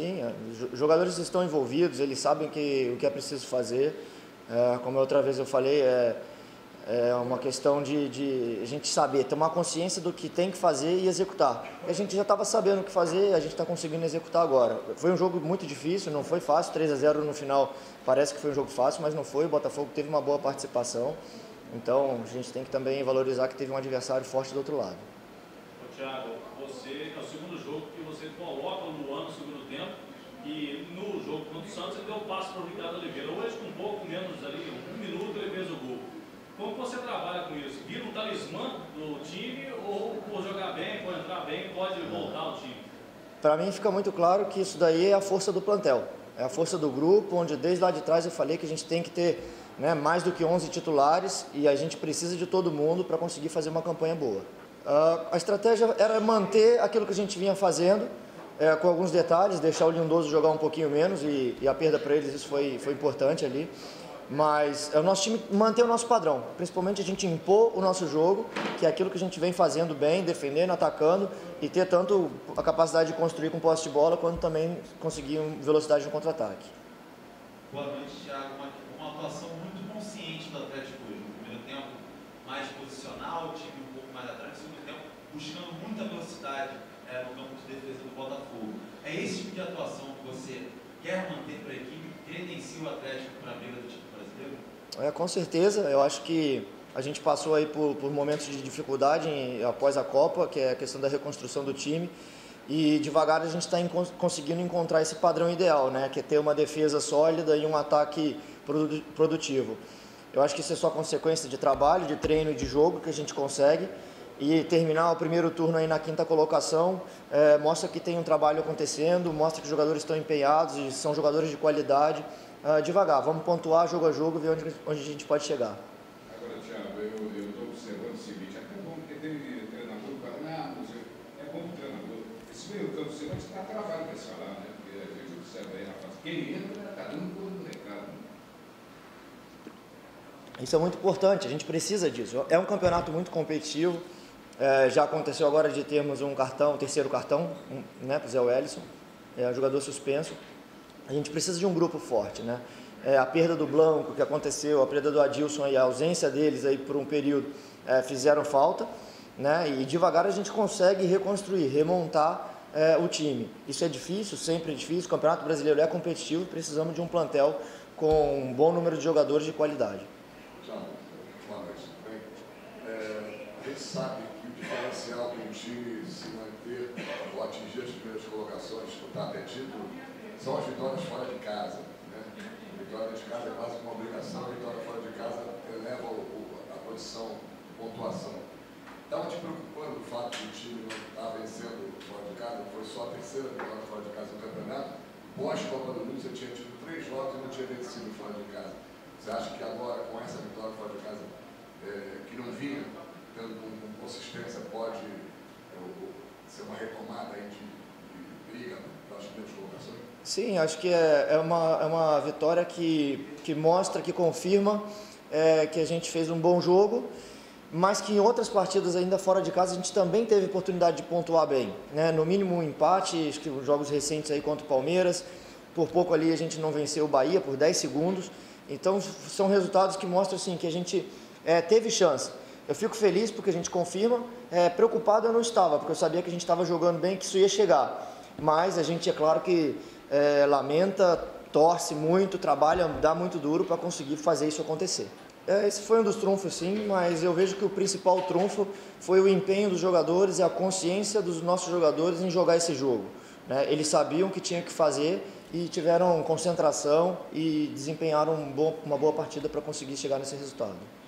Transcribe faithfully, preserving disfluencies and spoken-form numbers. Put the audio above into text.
sim. Os jogadores estão envolvidos, eles sabem que, o que é preciso fazer. É, como outra vez eu falei, é, é uma questão de, de a gente saber, tomar consciência do que tem que fazer e executar. E a gente já estava sabendo o que fazer, a gente está conseguindo executar agora. Foi um jogo muito difícil, não foi fácil. três a zero no final parece que foi um jogo fácil, mas não foi. O Botafogo teve uma boa participação. Então, a gente tem que também valorizar que teve um adversário forte do outro lado. Ô, Thiago, você, é o segundo jogo que você coloca o Luan no segundo tempo, e no jogo contra o Santos ele deu o passo para o Ricardo Oliveira. Hoje, com um pouco menos ali, um minuto, ele fez o gol. Como você trabalha com isso? Vira um talismã do time, ou por jogar bem, por entrar bem, pode voltar ao time? Para mim fica muito claro que isso daí é a força do plantel. É a força do grupo, onde desde lá de trás eu falei que a gente tem que ter, né, mais do que onze titulares, e a gente precisa de todo mundo para conseguir fazer uma campanha boa. Uh, a estratégia era manter aquilo que a gente vinha fazendo, é, com alguns detalhes, deixar o Lindoso jogar um pouquinho menos, e, e a perda para eles, isso foi, foi importante ali. Mas é o nosso time manter o nosso padrão, principalmente a gente impor o nosso jogo, que é aquilo que a gente vem fazendo bem, defendendo, atacando, e ter tanto a capacidade de construir com posse de bola, quanto também conseguir velocidade no contra-ataque. Boa noite, Thiago. Uma, uma atuação muito consciente do Atlético hoje. No primeiro tempo, mais posicional, o time um pouco mais atrás. No segundo tempo, buscando muita velocidade é, no campo de defesa do Botafogo. É esse tipo de atuação que você quer manter para a equipe, que credencia o Atlético para a briga do título brasileiro? É, com certeza. Eu acho que a gente passou aí por, por momentos de dificuldade em, após a Copa, que é a questão da reconstrução do time. E devagar a gente está conseguindo encontrar esse padrão ideal, né? Que é ter uma defesa sólida e um ataque produtivo. Eu acho que isso é só consequência de trabalho, de treino e de jogo que a gente consegue. E terminar o primeiro turno aí na quinta colocação é, mostra que tem um trabalho acontecendo, mostra que os jogadores estão empenhados e são jogadores de qualidade. É, devagar, vamos pontuar jogo a jogo, ver onde, onde a gente pode chegar. Agora, Thiago, eu estou observando o seguinte, até bom porque teve treinador que fala, ah, mas é bom treinador. Esse meio campo sempre está travado para esse falar, né? Porque a gente observa aí, rapaz, quem entra está dando por um recado. Isso é muito importante, a gente precisa disso. É um campeonato muito competitivo. É, já aconteceu agora de termos um cartão, um terceiro cartão, um, né, para o Zé Wellison, é, jogador suspenso. A gente precisa de um grupo forte, né? É, a perda do Blanco que aconteceu, a perda do Adilson e a ausência deles aí por um período é, fizeram falta, né? E devagar a gente consegue reconstruir, remontar é, o time. Isso é difícil, sempre é difícil. O Campeonato Brasileiro é competitivo, precisamos de um plantel com um bom número de jogadores de qualidade. A gente sabe que o diferencial para um time se manter ou atingir as primeiras colocações, disputar até título, são as vitórias fora de casa, né? A vitória de casa é quase uma obrigação, a vitória fora de casa eleva o, o, a posição de pontuação. Estava te preocupando o fato de o time não estar vencendo fora de casa, foi só a terceira vitória fora de casa no campeonato? Pós-Copa do Mundo, você tinha tido três jogos e não tinha vencido fora de casa. Você acha que agora, com essa vitória fora de casa, é, que não vinha, tendo com consistência, pode é, ser uma retomada aí de, de briga das primeiras colocações? Sim, acho que é, é, uma, é uma vitória que, que mostra, que confirma é, que a gente fez um bom jogo, mas que em outras partidas ainda fora de casa a gente também teve oportunidade de pontuar bem, né? No mínimo um empate, acho que os jogos recentes aí contra o Palmeiras, por pouco ali a gente não venceu o Bahia por dez segundos, então são resultados que mostram assim, que a gente é, teve chance. Eu fico feliz porque a gente confirma, é, preocupado eu não estava, porque eu sabia que a gente estava jogando bem, que isso ia chegar. Mas a gente, é claro que é, lamenta, torce muito, trabalha, dá muito duro para conseguir fazer isso acontecer. É, esse foi um dos trunfos sim, mas eu vejo que o principal trunfo foi o empenho dos jogadores e a consciência dos nossos jogadores em jogar esse jogo, né? Eles sabiam o que tinha que fazer e tiveram concentração e desempenharam um bom, uma boa partida para conseguir chegar nesse resultado.